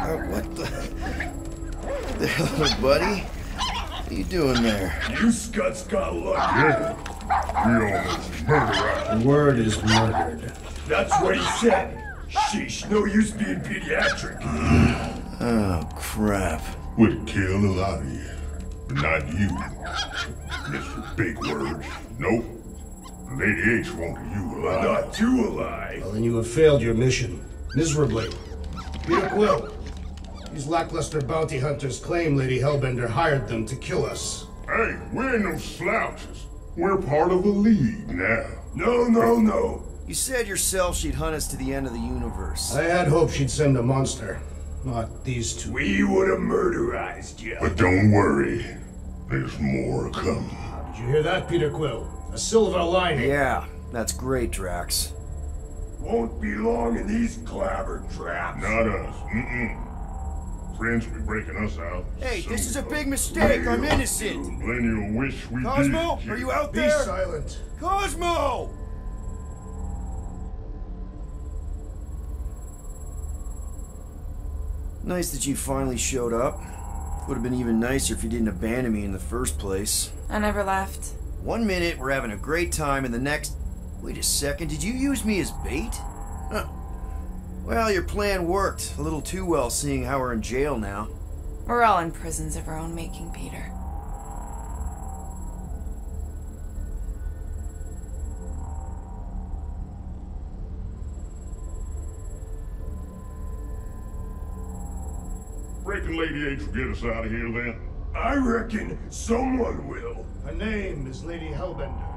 What the hell, little buddy? What are you doing there? You scuts got lucky. Yeah. We almost murdered. The word is murdered. That's what he said. Sheesh, no use being pediatric. Oh, crap. Would kill a lot of you, but not you. Mr. Big Words. Nope. Lady H wanted you alive. Not you alive. Well, then you have failed your mission. Miserably. Peter Quill. These lackluster bounty hunters claim Lady Hellbender hired them to kill us. Hey, we're no slouches. We're part of a league now. No, no, no. You said yourself she'd hunt us to the end of the universe. I had hoped she'd send a monster. Not these two. We would have murderized you. But don't worry. There's more coming. Did you hear that, Peter Quill? A silver lining. Yeah, that's great, Drax. Won't be long in these clabber traps. Not us. Mm-mm. Friends will be breaking us out. Hey, so this is a big mistake. I'm innocent. Millennial wish we Cosmo, did. Are you out there? Be silent. Cosmo! Nice that you finally showed up. Would have been even nicer if you didn't abandon me in the first place. I never left. 1 minute, we're having a great time, and the next... Wait a second, did you use me as bait? Huh. Well, your plan worked. A little too well, seeing how we're in jail now. We're all in prisons of our own making, Peter. Reckon Lady H will get us out of here then? I reckon someone will. Her name is Lady Hellbender.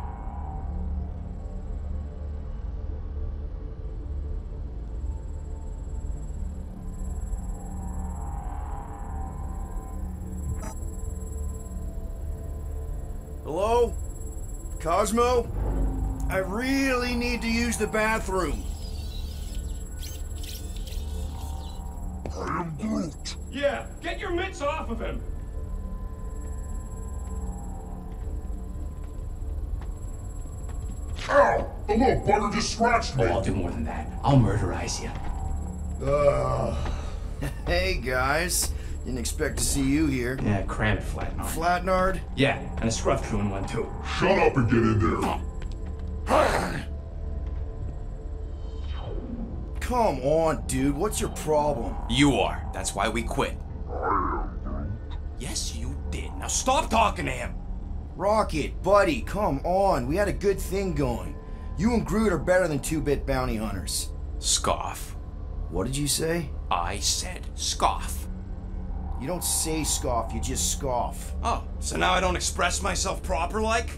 Hello? Cosmo? I really need to use the bathroom. I am Groot. Yeah, get your mitts off of him! Ow! The little bugger just scratched me! Oh, I'll do more than that. I'll murderize you. Hey, guys. Didn't expect to see you here. Yeah, crammed Flatnard. Flatnard? Yeah, and a scruff chewing one, too. Shut up and get in there! Come on, dude. What's your problem? You are. That's why we quit. Yes, you did. Now stop talking to him! Rocket, buddy, come on. We had a good thing going. You and Groot are better than two-bit bounty hunters. Scoff. What did you say? I said scoff. You don't say scoff, you just scoff. Oh, so now I don't express myself proper-like?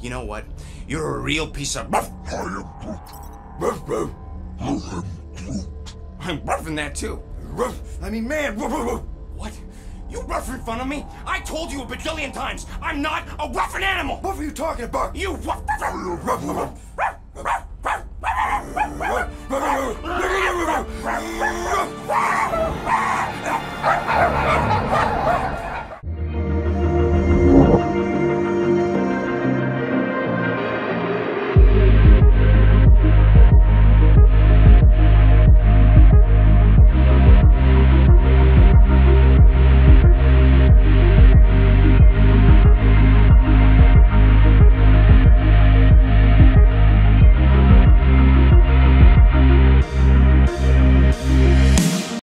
You know what? You're a real piece of... I'm roughing that too. I mean, man. What? You rough in front of me? I told you a bajillion times, I'm not a roughing animal. What were you talking about? You rough.